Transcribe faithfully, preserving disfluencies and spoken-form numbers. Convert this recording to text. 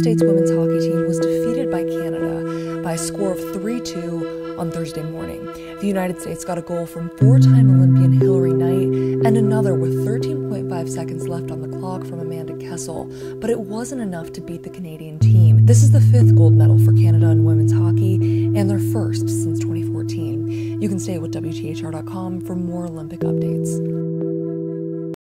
States women's hockey team was defeated by Canada by a score of three two on Thursday morning. The United States got a goal from four-time Olympian Hillary Knight and another with thirteen point five seconds left on the clock from Amanda Kessel, but it wasn't enough to beat the Canadian team. This is the fifth gold medal for Canada in women's hockey and their first since twenty fourteen. You can stay with W T H R dot com for more Olympic updates.